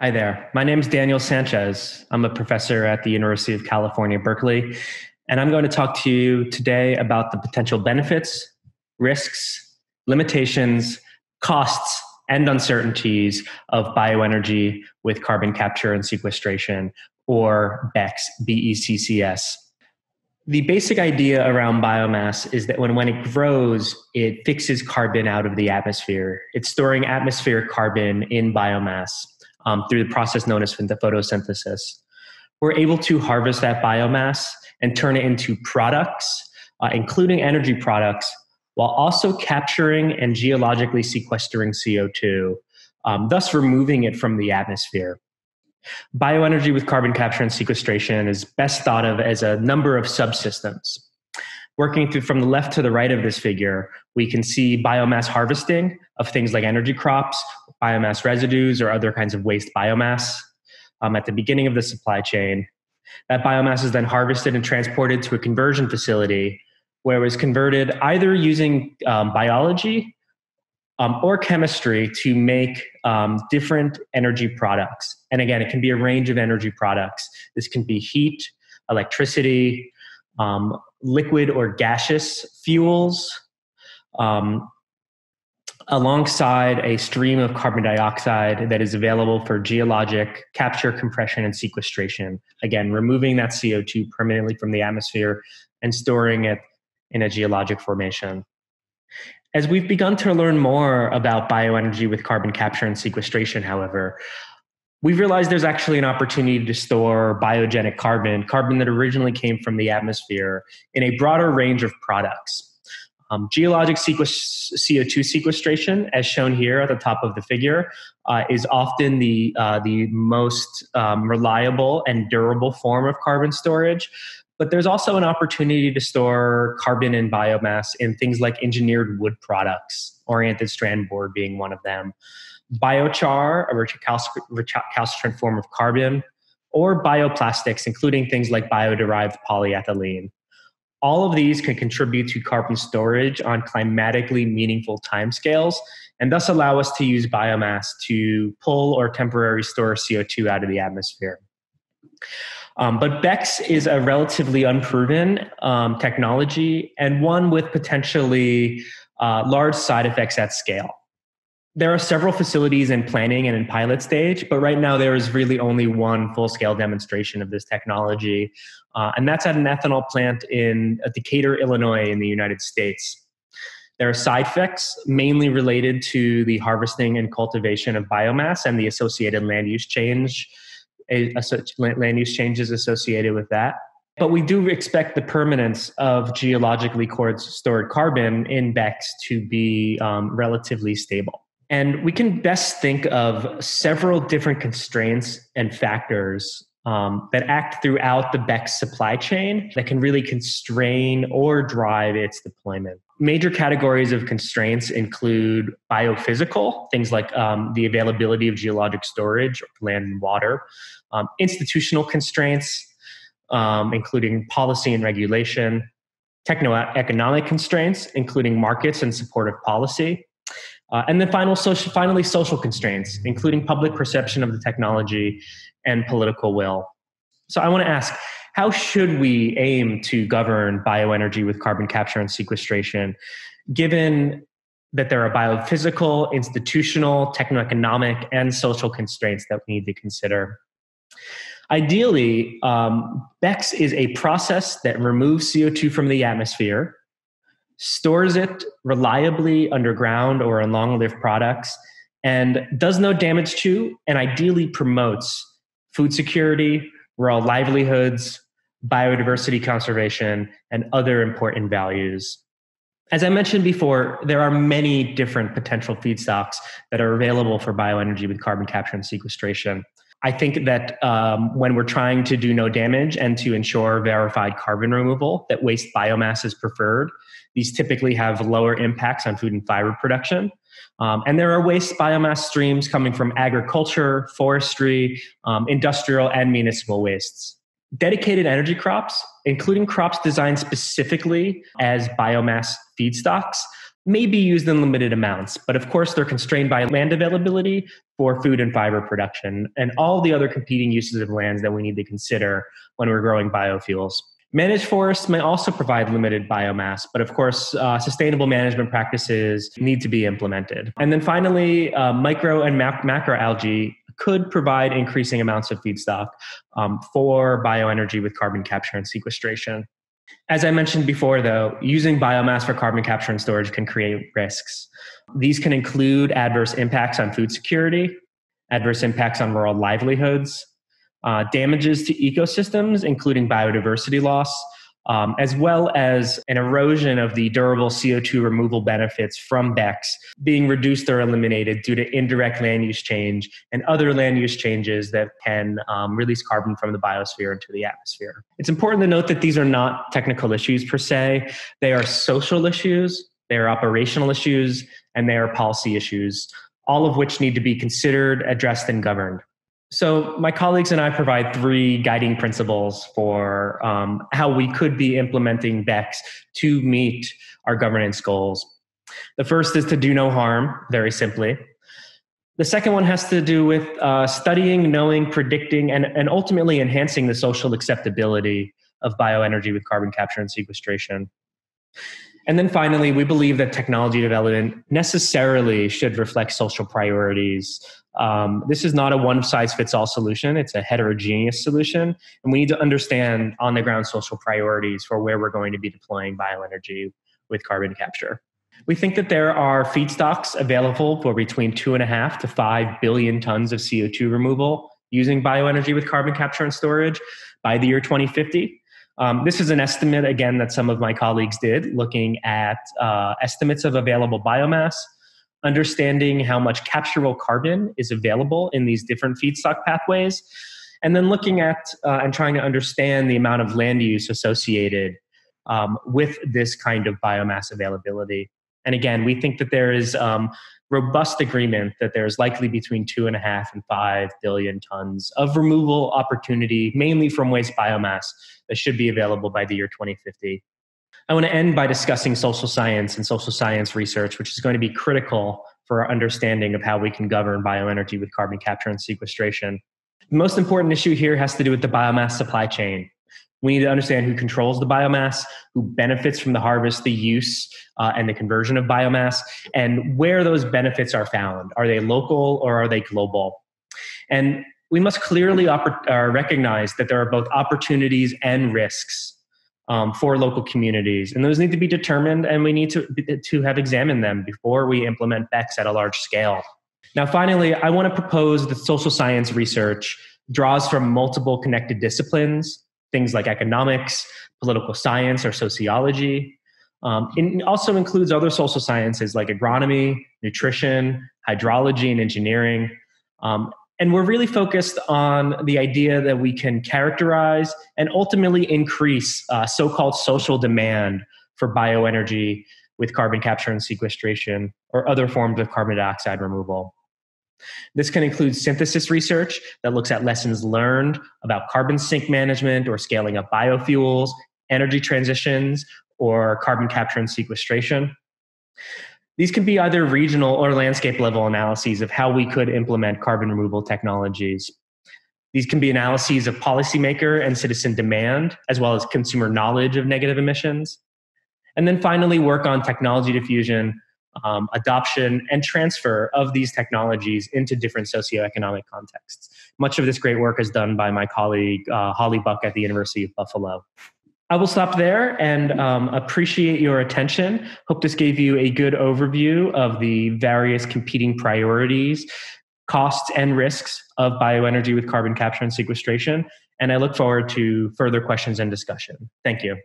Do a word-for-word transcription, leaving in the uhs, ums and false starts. Hi there. My name is Daniel Sanchez. I'm a professor at the University of California, Berkeley, and I'm going to talk to you today about the potential benefits, risks, limitations, costs, and uncertainties of bioenergy with carbon capture and sequestration, or B E C C S, B E C C S. The basic idea around biomass is that when, when it grows, it fixes carbon out of the atmosphere. It's storing atmospheric carbon in biomass um, through the process known as the photosynthesis. We're able to harvest that biomass and turn it into products, uh, including energy products, while also capturing and geologically sequestering C O two, um, thus removing it from the atmosphere. Bioenergy with carbon capture and sequestration is best thought of as a number of subsystems. Working through from the left to the right of this figure, we can see biomass harvesting of things like energy crops, biomass residues, or other kinds of waste biomass um, at the beginning of the supply chain. That biomass is then harvested and transported to a conversion facility where it was converted either using um, biology um, or chemistry to make um, different energy products. And again, it can be a range of energy products. This can be heat, electricity, um, liquid or gaseous fuels, um, alongside a stream of carbon dioxide that is available for geologic capture, compression, and sequestration. Again, removing that C O two permanently from the atmosphere and storing it in a geologic formation. As we've begun to learn more about bioenergy with carbon capture and sequestration, however, we've realized there's actually an opportunity to store biogenic carbon, carbon that originally came from the atmosphere, in a broader range of products. Um, geologic sequest- C O two sequestration, as shown here at the top of the figure, uh, is often the, uh, the most um, reliable and durable form of carbon storage. But there's also an opportunity to store carbon and biomass in things like engineered wood products, oriented strand board being one of them, biochar, a recalcitrant form of carbon, or bioplastics, including things like bio-derived polyethylene. All of these can contribute to carbon storage on climatically meaningful timescales, and thus allow us to use biomass to pull or temporarily store C O two out of the atmosphere. Um, but B E C C S is a relatively unproven um, technology and one with potentially uh, large side effects at scale. There are several facilities in planning and in pilot stage, but right now there is really only one full-scale demonstration of this technology, uh, and that's at an ethanol plant in Decatur, Illinois, in the United States. There are side effects mainly related to the harvesting and cultivation of biomass and the associated land use change. A, a, land use changes associated with that. But we do expect the permanence of geologically stored carbon in B E C C S to be um, relatively stable. And we can best think of several different constraints and factors um, that act throughout the B E C C S supply chain that can really constrain or drive its deployment. Major categories of constraints include biophysical, things like um, the availability of geologic storage, land and water, um, institutional constraints, um, including policy and regulation, techno-economic constraints, including markets and supportive policy, uh, and then final social, finally social constraints, including public perception of the technology and political will. So I want to ask, how should we aim to govern bioenergy with carbon capture and sequestration, given that there are biophysical, institutional, techno-economic, and social constraints that we need to consider? Ideally, um, B E C C S is a process that removes C O two from the atmosphere, stores it reliably underground or in long-lived products, and does no damage to, and ideally promotes, food security, rural livelihoods, biodiversity conservation, and other important values. As I mentioned before, there are many different potential feedstocks that are available for bioenergy with carbon capture and sequestration. I think that um, when we're trying to do no damage and to ensure verified carbon removal, that waste biomass is preferred. These typically have lower impacts on food and fiber production. Um, and there are waste biomass streams coming from agriculture, forestry, um, industrial, and municipal wastes. Dedicated energy crops, including crops designed specifically as biomass feedstocks, may be used in limited amounts, but of course they're constrained by land availability for food and fiber production and all the other competing uses of lands that we need to consider when we're growing biofuels. Managed forests may also provide limited biomass, but of course, uh, sustainable management practices need to be implemented. And then finally, uh, micro and ma- macroalgae could provide increasing amounts of feedstock um, for bioenergy with carbon capture and sequestration. As I mentioned before, though, using biomass for carbon capture and storage can create risks. These can include adverse impacts on food security, adverse impacts on rural livelihoods, uh, damages to ecosystems, including biodiversity loss, um, as well as an erosion of the durable C O two removal benefits from B E C C S being reduced or eliminated due to indirect land use change and other land use changes that can um, release carbon from the biosphere into the atmosphere. It's important to note that these are not technical issues per se. They are social issues, they are operational issues, and they are policy issues, all of which need to be considered, addressed, and governed. So my colleagues and I provide three guiding principles for um, how we could be implementing B E C C S to meet our governance goals. The first is to do no harm, very simply. The second one has to do with uh, studying, knowing, predicting, and, and ultimately enhancing the social acceptability of bioenergy with carbon capture and sequestration. And then finally, we believe that technology development necessarily should reflect social priorities. Um, this is not a one-size-fits-all solution. It's a heterogeneous solution. And we need to understand on-the-ground social priorities for where we're going to be deploying bioenergy with carbon capture. We think that there are feedstocks available for between two and a half to five billion tons of C O two removal using bioenergy with carbon capture and storage by the year twenty fifty. Um, this is an estimate, again, that some of my colleagues did, looking at uh, estimates of available biomass, understanding how much capturable carbon is available in these different feedstock pathways, and then looking at uh, and trying to understand the amount of land use associated um, with this kind of biomass availability. And again, we think that there is um, robust agreement that there is likely between two and a half and five billion tons of removal opportunity, mainly from waste biomass, that should be available by the year twenty fifty. I want to end by discussing social science and social science research, which is going to be critical for our understanding of how we can govern bioenergy with carbon capture and sequestration. The most important issue here has to do with the biomass supply chain. We need to understand who controls the biomass, who benefits from the harvest, the use, uh, and the conversion of biomass, and where those benefits are found. Are they local or are they global? And we must clearly oppor- uh, recognize that there are both opportunities and risks um, for local communities. And those need to be determined, and we need to, to have examined them before we implement B E C C S at a large scale. Now, finally, I want to propose that social science research draws from multiple connected disciplines, things like economics, political science, or sociology. Um, it also includes other social sciences like agronomy, nutrition, hydrology, and engineering. Um, and we're really focused on the idea that we can characterize and ultimately increase uh, so-called social demand for bioenergy with carbon capture and sequestration or other forms of carbon dioxide removal. This can include synthesis research that looks at lessons learned about carbon sink management or scaling up biofuels, energy transitions, or carbon capture and sequestration. These can be either regional or landscape level analyses of how we could implement carbon removal technologies. These can be analyses of policymaker and citizen demand, as well as consumer knowledge of negative emissions. And then finally, work on technology diffusion, Um, adoption and transfer of these technologies into different socioeconomic contexts. Much of this great work is done by my colleague, uh, Holly Buck at the University of Buffalo. I will stop there and um, appreciate your attention. Hope this gave you a good overview of the various competing priorities, costs, and risks of bioenergy with carbon capture and sequestration. And I look forward to further questions and discussion. Thank you.